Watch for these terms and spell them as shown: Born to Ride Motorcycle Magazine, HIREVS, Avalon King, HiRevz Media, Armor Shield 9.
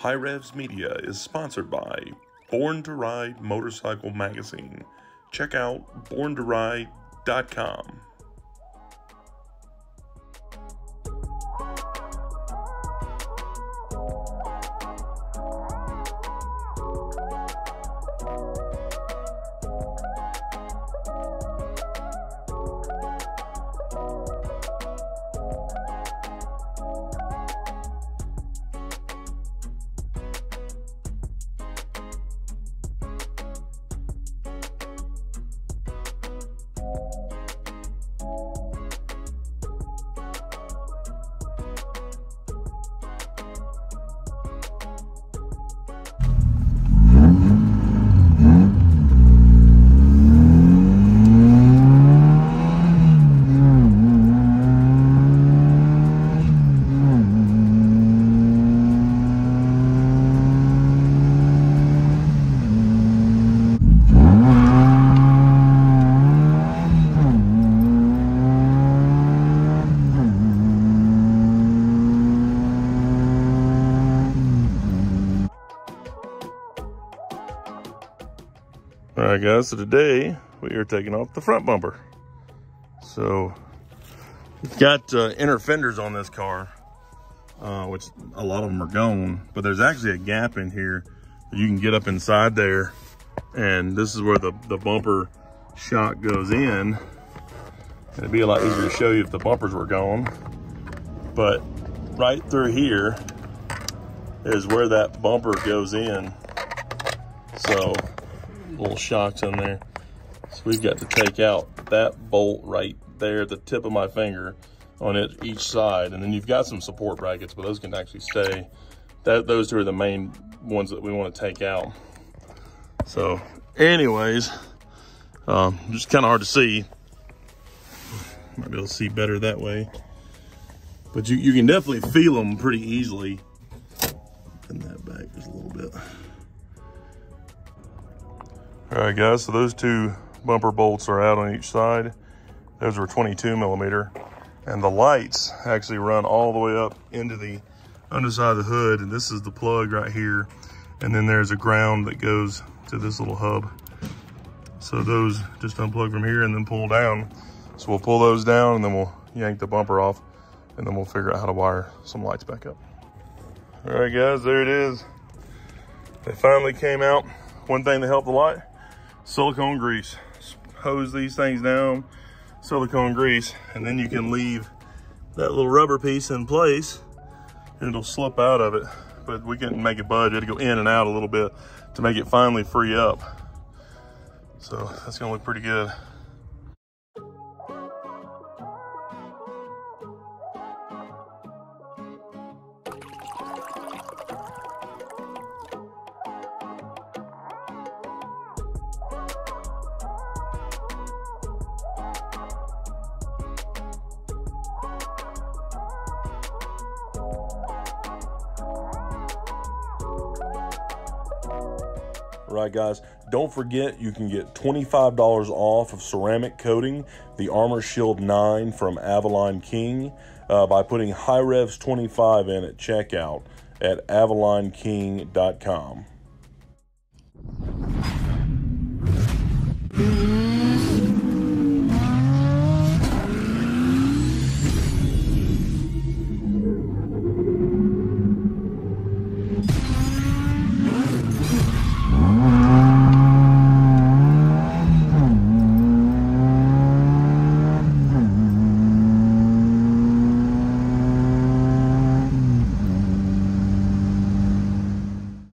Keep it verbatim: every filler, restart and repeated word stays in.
HiRevz Media is sponsored by Born to Ride Motorcycle Magazine. Check out born to ride dot com. Alright guys, so today we are taking off the front bumper. So it's got uh, inner fenders on this car, uh, which a lot of them are gone, but there's actually a gap in here. You can get up inside there, and this is where the, the bumper shock goes in. And it'd be a lot easier to show you if the bumpers were gone, but right through here is where that bumper goes in. So little shocks in there, so we've got to take out that bolt right there, the tip of my finger on it each side, and then you've got some support brackets, but those can actually stay. That those two are the main ones that we want to take out. So anyways, um just kind of hard to see, might be able to see better that way, but you, you can definitely feel them pretty easily. And that back just a little bit. All right guys, so those two bumper bolts are out on each side. Those were twenty-two millimeter, and the lights actually run all the way up into the underside of the hood, and this is the plug right here, and then there's a ground that goes to this little hub. So those just unplug from here and then pull down. So we'll pull those down and then we'll yank the bumper off, and then we'll figure out how to wire some lights back up. All right guys, there it is. They finally came out. One thing to help a lot: silicone grease. Hose these things down, silicone grease, and then you can leave that little rubber piece in place and it'll slip out of it. But we couldn't make it budge. It had to go in and out a little bit to make it finally free up. So that's gonna look pretty good. Right guys, don't forget you can get twenty-five dollars off of ceramic coating the Armor Shield nine from Avalon King uh, by putting HiRevz twenty-five in at checkout at avalon king dot com.